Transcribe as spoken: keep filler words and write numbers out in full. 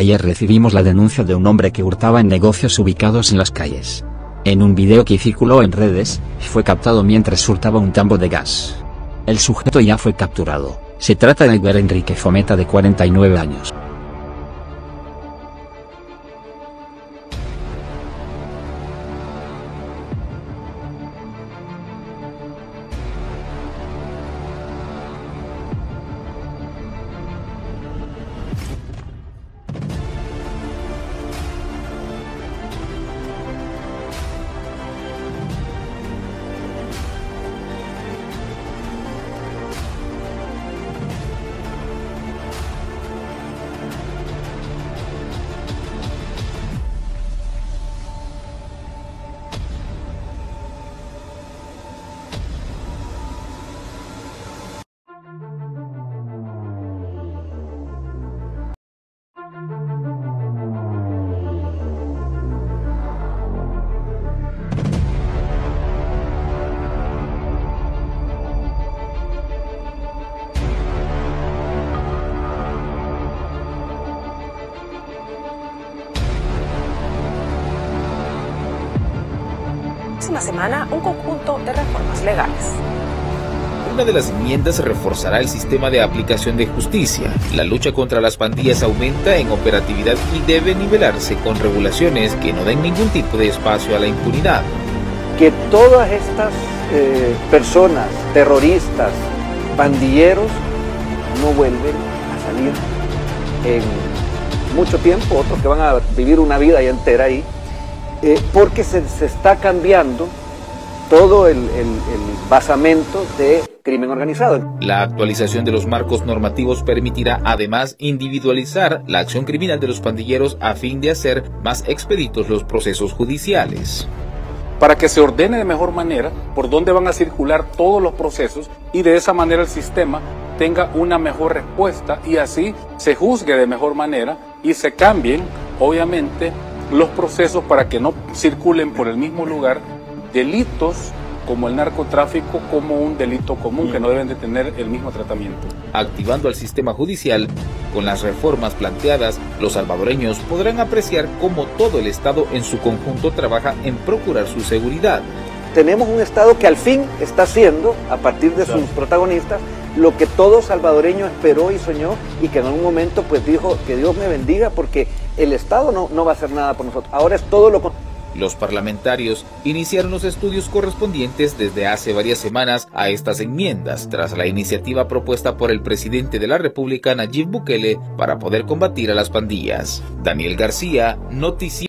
Ayer recibimos la denuncia de un hombre que hurtaba en negocios ubicados en las calles. En un video que circuló en redes, fue captado mientras hurtaba un tambo de gas. El sujeto ya fue capturado. Se trata de Edgar Enrique Fometa, de cuarenta y nueve años. Próxima semana, un conjunto de reformas legales. Una de las enmiendas reforzará el sistema de aplicación de justicia. La lucha contra las pandillas aumenta en operatividad y debe nivelarse con regulaciones que no den ningún tipo de espacio a la impunidad. Que todas estas eh, personas, terroristas, pandilleros, no vuelven a salir en mucho tiempo, otros que van a vivir una vida ya entera ahí. Eh, porque se, se está cambiando todo el, el, el basamento de crimen organizado. La actualización de los marcos normativos permitirá además individualizar la acción criminal de los pandilleros a fin de hacer más expeditos los procesos judiciales. Para que se ordene de mejor manera por dónde van a circular todos los procesos y de esa manera el sistema tenga una mejor respuesta y así se juzgue de mejor manera y se cambien, obviamente, los procesos para que no circulen por el mismo lugar delitos como el narcotráfico como un delito común que no deben de tener el mismo tratamiento. Activando al sistema judicial, con las reformas planteadas, los salvadoreños podrán apreciar cómo todo el Estado en su conjunto trabaja en procurar su seguridad. Tenemos un Estado que al fin está haciendo, a partir de sus protagonistas, lo que todo salvadoreño esperó y soñó y que en algún momento pues dijo que Dios me bendiga porque el Estado no, no va a hacer nada por nosotros. Ahora es todo lo contrario. Los parlamentarios iniciaron los estudios correspondientes desde hace varias semanas a estas enmiendas, tras la iniciativa propuesta por el presidente de la República, Nayib Bukele, para poder combatir a las pandillas. Daniel García, Noticiero.